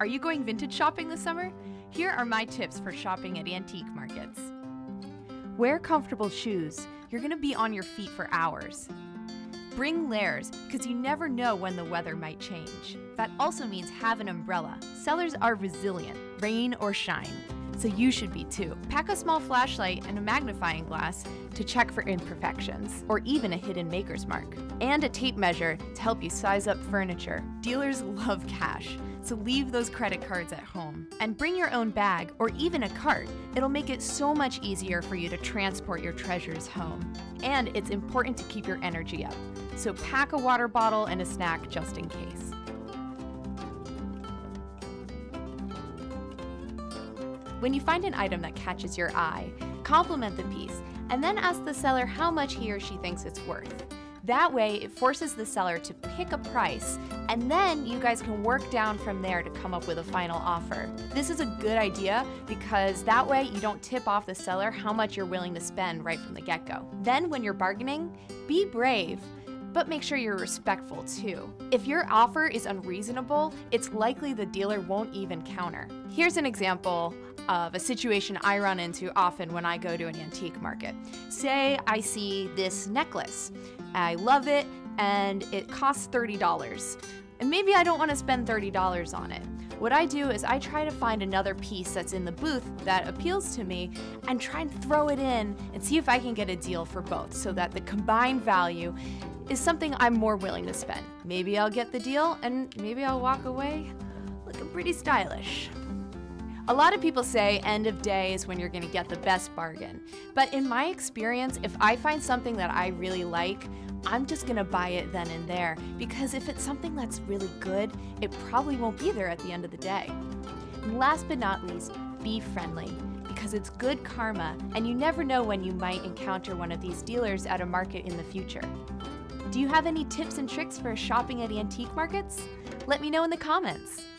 Are you going vintage shopping this summer? Here are my tips for shopping at antique markets. Wear comfortable shoes. You're going to be on your feet for hours. Bring layers because you never know when the weather might change. That also means have an umbrella. Sellers are resilient, rain or shine, so you should be too. Pack a small flashlight and a magnifying glass to check for imperfections or even a hidden maker's mark, and a tape measure to help you size up furniture. Dealers love cash, so leave those credit cards at home. And bring your own bag or even a cart. It'll make it so much easier for you to transport your treasures home. And it's important to keep your energy up, so pack a water bottle and a snack just in case. When you find an item that catches your eye, compliment the piece and then ask the seller how much he or she thinks it's worth. That way, it forces the seller to pick a price, and then you guys can work down from there to come up with a final offer. This is a good idea because that way you don't tip off the seller how much you're willing to spend right from the get-go. Then when you're bargaining, be brave, but make sure you're respectful too. If your offer is unreasonable, it's likely the dealer won't even counter. Here's an example of a situation I run into often when I go to an antique market. Say I see this necklace. I love it and it costs $30. And maybe I don't want to spend $30 on it. What I do is I try to find another piece that's in the booth that appeals to me and try and throw it in and see if I can get a deal for both so that the combined value is something I'm more willing to spend. Maybe I'll get the deal and maybe I'll walk away looking pretty stylish. A lot of people say end of day is when you're going to get the best bargain, but in my experience, if I find something that I really like, I'm just going to buy it then and there, because if it's something that's really good, it probably won't be there at the end of the day. And last but not least, be friendly, because it's good karma, and you never know when you might encounter one of these dealers at a market in the future. Do you have any tips and tricks for shopping at antique markets? Let me know in the comments.